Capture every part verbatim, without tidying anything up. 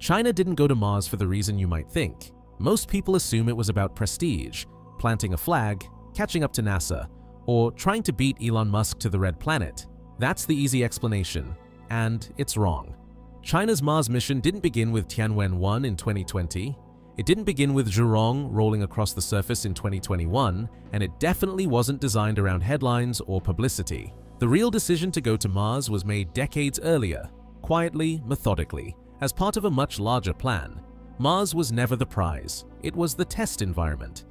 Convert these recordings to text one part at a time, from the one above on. China didn't go to Mars for the reason you might think. Most people assume it was about prestige, planting a flag, catching up to NASA, or trying to beat Elon Musk to the red planet. That's the easy explanation, and it's wrong. China's Mars mission didn't begin with Tianwen one in twenty twenty, it didn't begin with Zhurong rolling across the surface in twenty twenty-one, and it definitely wasn't designed around headlines or publicity. The real decision to go to Mars was made decades earlier, quietly, methodically, as part of a much larger plan. Mars was never the prize, it was the test environment.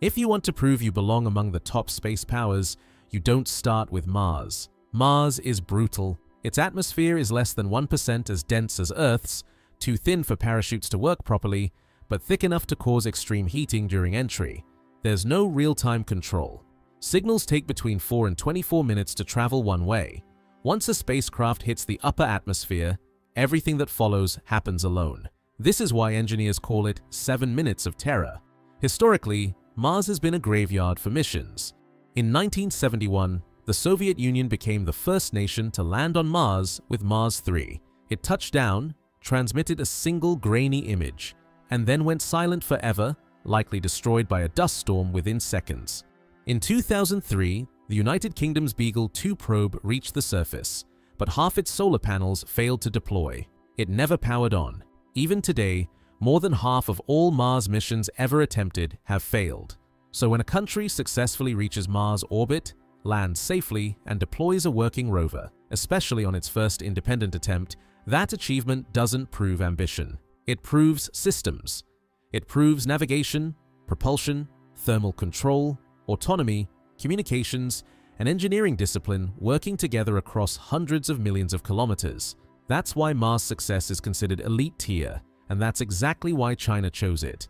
If you want to prove you belong among the top space powers, you don't start with Mars. Mars is brutal. Its atmosphere is less than one percent as dense as Earth's, too thin for parachutes to work properly, but thick enough to cause extreme heating during entry. There's no real-time control. Signals take between four and twenty-four minutes to travel one way. Once a spacecraft hits the upper atmosphere, everything that follows happens alone. This is why engineers call it seven minutes of terror. Historically, Mars has been a graveyard for missions. In nineteen seventy-one, the Soviet Union became the first nation to land on Mars with Mars three. It touched down, transmitted a single grainy image, and then went silent forever, likely destroyed by a dust storm within seconds. In two thousand three, the United Kingdom's Beagle two probe reached the surface, but half its solar panels failed to deploy. It never powered on. Even today, more than half of all Mars missions ever attempted have failed. So when a country successfully reaches Mars orbit, lands safely, and deploys a working rover, especially on its first independent attempt, that achievement doesn't prove ambition. It proves systems. It proves navigation, propulsion, thermal control, autonomy, communications, and engineering discipline working together across hundreds of millions of kilometers. That's why Mars success is considered elite tier, and that's exactly why China chose it.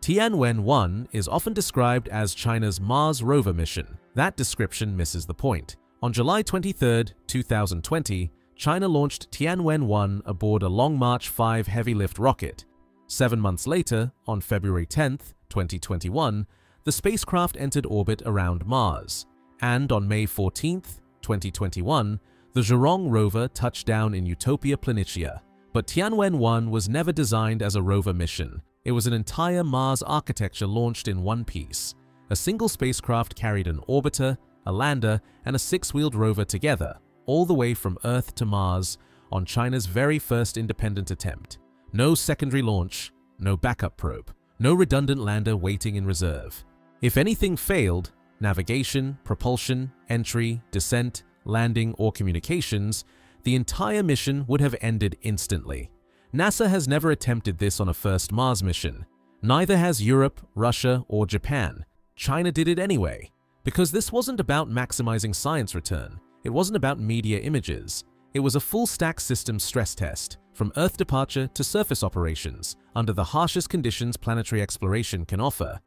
Tianwen one is often described as China's Mars rover mission. That description misses the point. On July twenty-third, two thousand twenty, China launched Tianwen one aboard a Long March five heavy lift rocket. Seven months later, on February tenth, twenty twenty-one, the spacecraft entered orbit around Mars. And on May fourteenth, twenty twenty-one, the Zhurong rover touched down in Utopia Planitia. But Tianwen one was never designed as a rover mission. It was an entire Mars architecture launched in one piece. A single spacecraft carried an orbiter, a lander, and a six-wheeled rover together, all the way from Earth to Mars on China's very first independent attempt. No secondary launch, no backup probe, no redundant lander waiting in reserve. If anything failed, navigation, propulsion, entry, descent, landing, or communications, the entire mission would have ended instantly. NASA has never attempted this on a first Mars mission. Neither has Europe, Russia, or Japan. China did it anyway. Because this wasn't about maximizing science return, it wasn't about media images. It was a full-stack system stress test, from Earth departure to surface operations, under the harshest conditions planetary exploration can offer.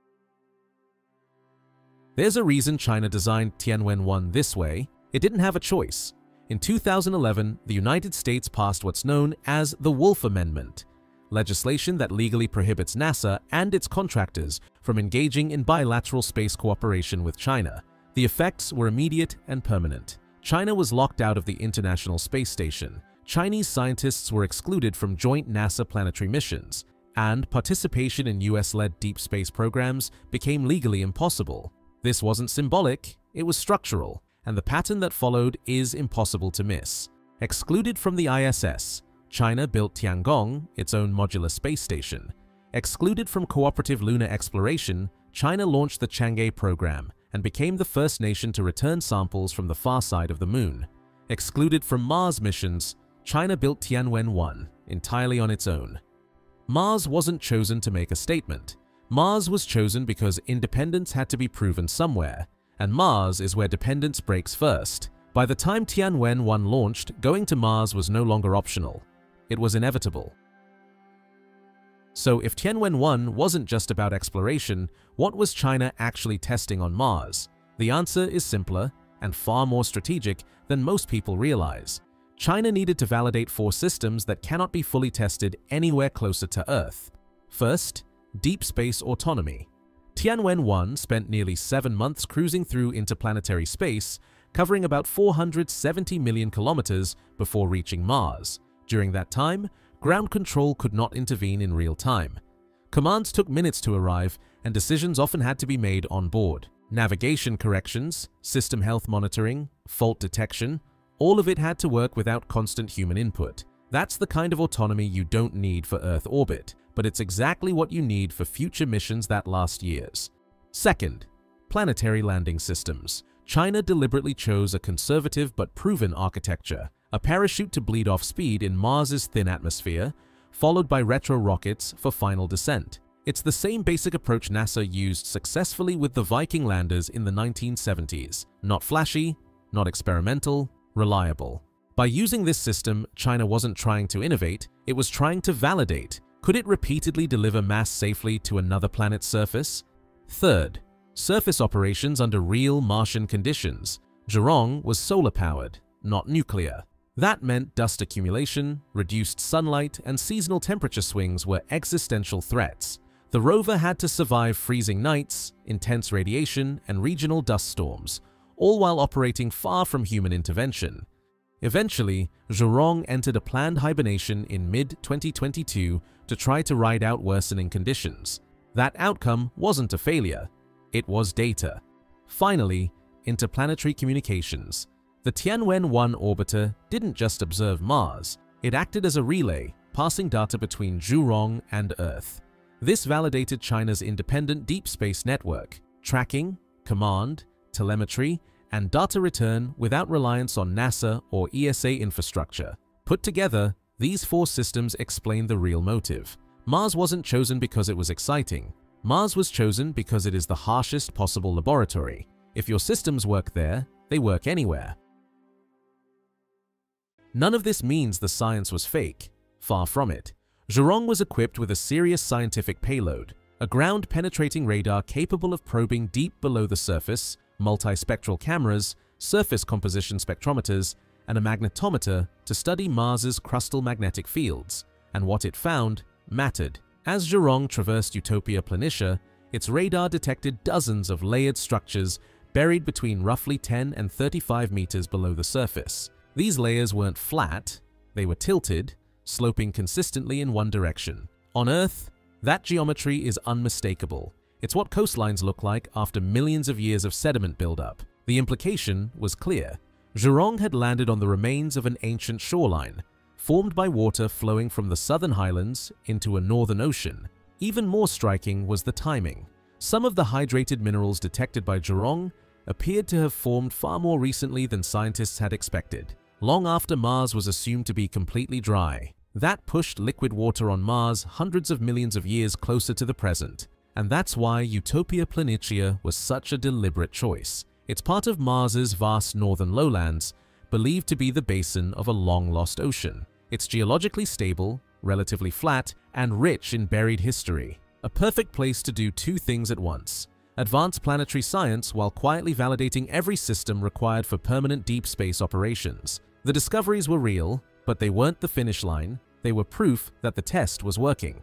There's a reason China designed Tianwen one this way. It didn't have a choice. In two thousand eleven, the United States passed what's known as the Wolf Amendment, legislation that legally prohibits NASA and its contractors from engaging in bilateral space cooperation with China. The effects were immediate and permanent. China was locked out of the International Space Station. Chinese scientists were excluded from joint NASA planetary missions, and participation in U S-led deep space programs became legally impossible. This wasn't symbolic, it was structural, and the pattern that followed is impossible to miss. Excluded from the I S S, China built Tiangong, its own modular space station. Excluded from cooperative lunar exploration, China launched the Chang'e program and became the first nation to return samples from the far side of the moon. Excluded from Mars missions, China built Tianwen one entirely on its own. Mars wasn't chosen to make a statement. Mars was chosen because independence had to be proven somewhere, and Mars is where dependence breaks first. By the time Tianwen one launched, going to Mars was no longer optional. It was inevitable. So if Tianwen one wasn't just about exploration, what was China actually testing on Mars? The answer is simpler and far more strategic than most people realize. China needed to validate four systems that cannot be fully tested anywhere closer to Earth. First, deep space autonomy. Tianwen one spent nearly seven months cruising through interplanetary space, covering about four hundred seventy million kilometers before reaching Mars. During that time, ground control could not intervene in real time. Commands took minutes to arrive, and decisions often had to be made on board. Navigation corrections, system health monitoring, fault detection, all of it had to work without constant human input. That's the kind of autonomy you don't need for Earth orbit, but it's exactly what you need for future missions that last years. Second, planetary landing systems. China deliberately chose a conservative but proven architecture, a parachute to bleed off speed in Mars's thin atmosphere, followed by retro rockets for final descent. It's the same basic approach NASA used successfully with the Viking landers in the nineteen seventies. Not flashy, not experimental, reliable. By using this system, China wasn't trying to innovate, it was trying to validate. Could it repeatedly deliver mass safely to another planet's surface? Third, surface operations under real Martian conditions. Zhurong was solar-powered, not nuclear. That meant dust accumulation, reduced sunlight, and seasonal temperature swings were existential threats. The rover had to survive freezing nights, intense radiation, and regional dust storms, all while operating far from human intervention. Eventually, Zhurong entered a planned hibernation in mid twenty twenty-two to try to ride out worsening conditions. That outcome wasn't a failure. It was data. Finally, interplanetary communications. The Tianwen one orbiter didn't just observe Mars, it acted as a relay, passing data between Zhurong and Earth. This validated China's independent deep space network, tracking, command, telemetry, and data return without reliance on NASA or E S A infrastructure. Put together, these four systems explain the real motive. Mars wasn't chosen because it was exciting. Mars was chosen because it is the harshest possible laboratory. If your systems work there, they work anywhere. None of this means the science was fake. Far from it. Zhurong was equipped with a serious scientific payload, a ground-penetrating radar capable of probing deep below the surface, multispectral cameras, surface composition spectrometers, and a magnetometer to study Mars's crustal magnetic fields, and what it found mattered. As Zhurong traversed Utopia Planitia, its radar detected dozens of layered structures buried between roughly ten and thirty-five meters below the surface. These layers weren't flat, they were tilted, sloping consistently in one direction. On Earth, that geometry is unmistakable. It's what coastlines look like after millions of years of sediment buildup. The implication was clear. Zhurong had landed on the remains of an ancient shoreline, formed by water flowing from the southern highlands into a northern ocean. Even more striking was the timing. Some of the hydrated minerals detected by Zhurong appeared to have formed far more recently than scientists had expected, long after Mars was assumed to be completely dry. That pushed liquid water on Mars hundreds of millions of years closer to the present. And that's why Utopia Planitia was such a deliberate choice. It's part of Mars's vast northern lowlands, believed to be the basin of a long-lost ocean. It's geologically stable, relatively flat, and rich in buried history. A perfect place to do two things at once: advance planetary science while quietly validating every system required for permanent deep space operations. The discoveries were real, but they weren't the finish line. They were proof that the test was working.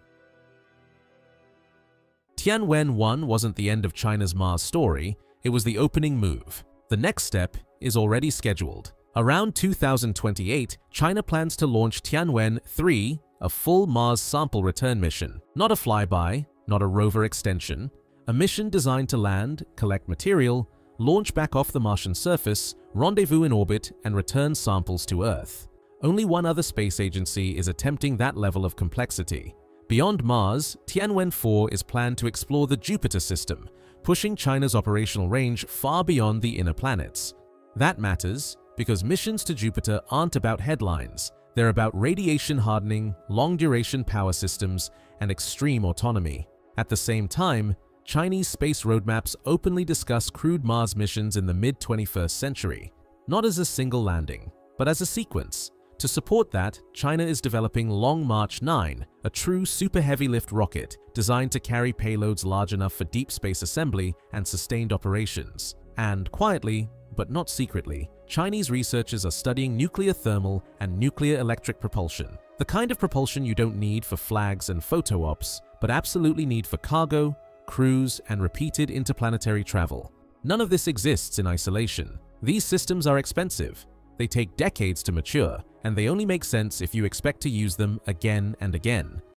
Tianwen one wasn't the end of China's Mars story, it was the opening move. The next step is already scheduled. Around two thousand twenty-eight, China plans to launch Tianwen three, a full Mars sample return mission. Not a flyby, not a rover extension. A mission designed to land, collect material, launch back off the Martian surface, rendezvous in orbit, and return samples to Earth. Only one other space agency is attempting that level of complexity. Beyond Mars, Tianwen four is planned to explore the Jupiter system, pushing China's operational range far beyond the inner planets. That matters, because missions to Jupiter aren't about headlines. They're about radiation hardening, long-duration power systems, and extreme autonomy. At the same time, Chinese space roadmaps openly discuss crewed Mars missions in the mid twenty-first century, not as a single landing, but as a sequence. To support that, China is developing Long March nine, a true super-heavy-lift rocket designed to carry payloads large enough for deep space assembly and sustained operations. And quietly, but not secretly, Chinese researchers are studying nuclear thermal and nuclear electric propulsion, the kind of propulsion you don't need for flags and photo ops, but absolutely need for cargo, crews, and repeated interplanetary travel. None of this exists in isolation. These systems are expensive, they take decades to mature, and they only make sense if you expect to use them again and again.